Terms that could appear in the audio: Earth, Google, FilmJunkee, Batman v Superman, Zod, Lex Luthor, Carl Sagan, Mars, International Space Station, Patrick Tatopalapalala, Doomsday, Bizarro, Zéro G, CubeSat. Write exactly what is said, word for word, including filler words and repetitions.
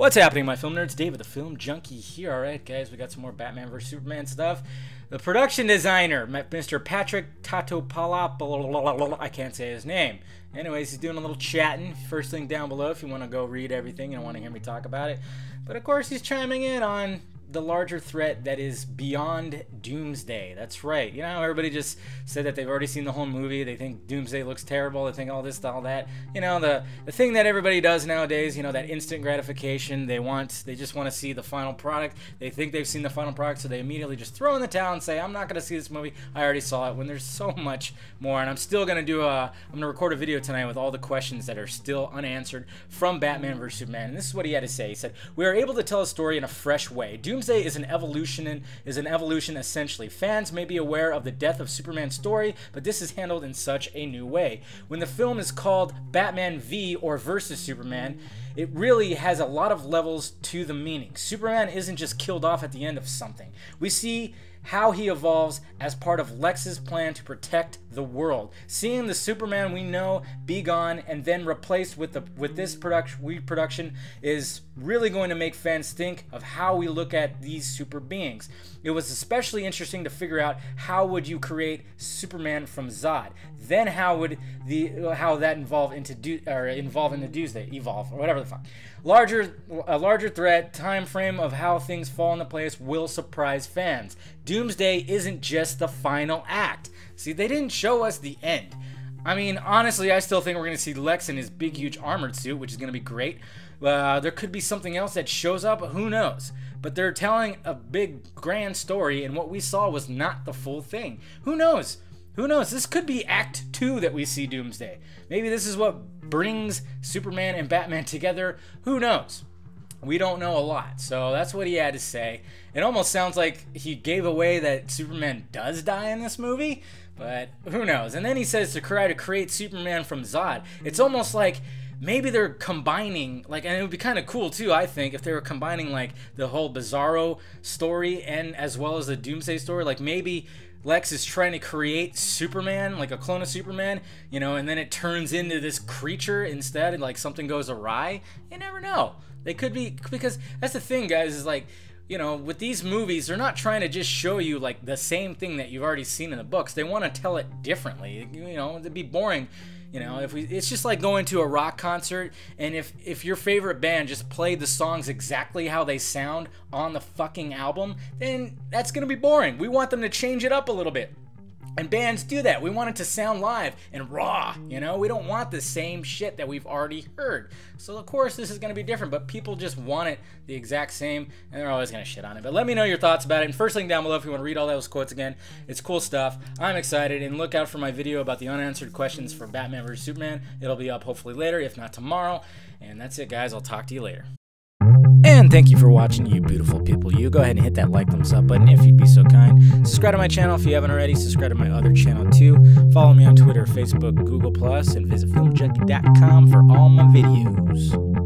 What's happening, my film nerds? David, the Film Junkie here. All right, guys, we got some more Batman v Superman stuff. The production designer, Mister Patrick Tatopalapalala, I can't say his name. Anyways, he's doing a little chatting. First link down below if you want to go read everything and want to hear me talk about it. But of course, he's chiming in on the larger threat that is beyond Doomsday. That's right. You know how everybody just said that they've already seen the whole movie, they think Doomsday looks terrible, they think all this, all that. You know, the the thing that everybody does nowadays, you know, that instant gratification. They want, they just want to see the final product. They think they've seen the final product, so they immediately just throw in the towel and say, I'm not going to see this movie, I already saw it, when there's so much more. And I'm still going to do a, I'm going to record a video tonight with all the questions that are still unanswered from Batman versus Superman. And this is what he had to say. He said, we are able to tell a story in a fresh way. Doom Doomsday is an evolution, is an evolution essentially. Fans may be aware of the death of Superman's story, but this is handled in such a new way. When the film is called Batman v or versus Superman, it really has a lot of levels to the meaning. Superman isn't just killed off at the end of something. We see how he evolves as part of Lex's plan to protect the world. Seeing the Superman we know be gone and then replaced with the with this production reproduction is really going to make fans think of how we look at these super beings. It was especially interesting to figure out how would you create Superman from Zod. Then how would the how that involve into do, or involve in the Doomsday evolve or whatever the fuck. Larger a larger threat time frame of how things fall into place will surprise fans. Doomsday isn't just the final act. See, they didn't show us the end. I mean, honestly, I still think we're going to see Lex in his big, huge armored suit, which is going to be great. Uh, there could be something else that shows up, who knows? But they're telling a big, grand story, and what we saw was not the full thing. Who knows? Who knows? This could be Act two that we see Doomsday. Maybe this is what brings Superman and Batman together. Who knows? We don't know a lot, so that's what he had to say. It almost sounds like he gave away that Superman does die in this movie, but who knows? And then he says to try to create Superman from Zod. It's almost like maybe they're combining, like, and it would be kind of cool too, I think, if they were combining like the whole Bizarro story and as well as the Doomsday story. Like maybe Lex is trying to create Superman, like a clone of Superman, you know, and then it turns into this creature instead, and like something goes awry. You never know. They could be, because that's the thing, guys, is like, you know, with these movies, they're not trying to just show you like the same thing that you've already seen in the books. They want to tell it differently. You know, it'd be boring. You know, if we, it's just like going to a rock concert, and if if your favorite band just played the songs exactly how they sound on the fucking album, then that's gonna be boring. We want them to change it up a little bit. And bands do that. We want it to sound live and raw, you know? We don't want the same shit that we've already heard. So, of course, this is going to be different, but people just want it the exact same, and they're always going to shit on it. But let me know your thoughts about it. And first link down below if you want to read all those quotes again. It's cool stuff. I'm excited, and look out for my video about the unanswered questions for Batman versus Superman. It'll be up hopefully later, if not tomorrow. And that's it, guys. I'll talk to you later. And thank you for watching, you beautiful people. You go ahead and hit that like, thumbs up button if you'd be so kind. Subscribe to my channel if you haven't already. Subscribe to my other channel too. Follow me on Twitter, Facebook, Google Plus, and visit Film Junkie dot com for all my videos.